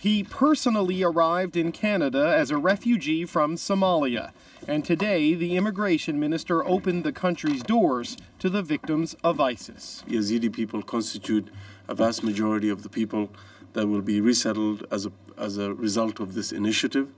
He personally arrived in Canada as a refugee from Somalia, and today the immigration minister opened the country's doors to the victims of ISIS. Yazidi people constitute a vast majority of the people that will be resettled as a result of this initiative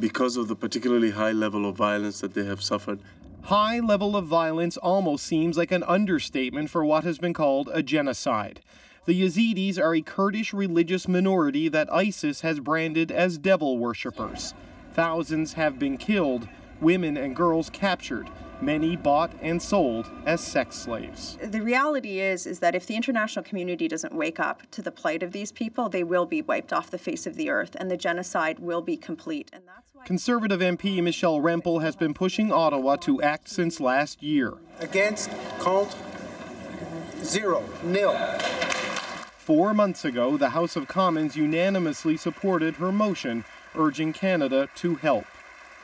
because of the particularly high level of violence that they have suffered. High level of violence almost seems like an understatement for what has been called a genocide. The Yazidis are a Kurdish religious minority that ISIS has branded as devil worshippers. Thousands have been killed, women and girls captured, many bought and sold as sex slaves. The reality is that if the international community doesn't wake up to the plight of these people, they will be wiped off the face of the earth and the genocide will be complete. And that's why Conservative MP Michelle Rempel has been pushing Ottawa to act since last year. Against, contre, zero, nil. 4 months ago, the House of Commons unanimously supported her motion urging Canada to help.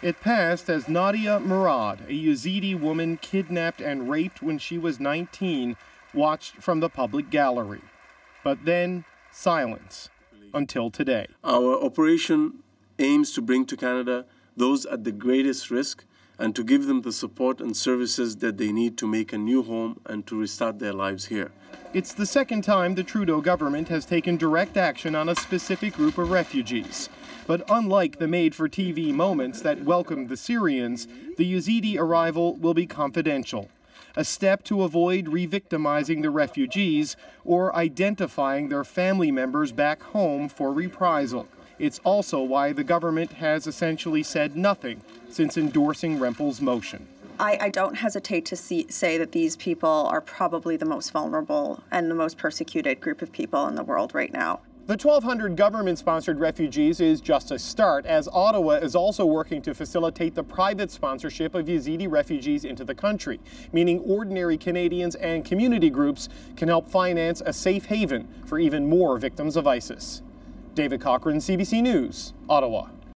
It passed as Nadia Murad, a Yazidi woman kidnapped and raped when she was 19, watched from the public gallery. But then, silence, until today. Our operation aims to bring to Canada those at the greatest risk and to give them the support and services that they need to make a new home and to restart their lives here. It's the second time the Trudeau government has taken direct action on a specific group of refugees. But unlike the made-for-TV moments that welcomed the Syrians, the Yazidi arrival will be confidential, a step to avoid re-victimizing the refugees or identifying their family members back home for reprisal. It's also why the government has essentially said nothing since endorsing Rempel's motion. I don't hesitate to say that these people are probably the most vulnerable and the most persecuted group of people in the world right now. The 1,200 government-sponsored refugees is just a start, as Ottawa is also working to facilitate the private sponsorship of Yazidi refugees into the country, meaning ordinary Canadians and community groups can help finance a safe haven for even more victims of ISIS. David Cochrane, CBC News, Ottawa.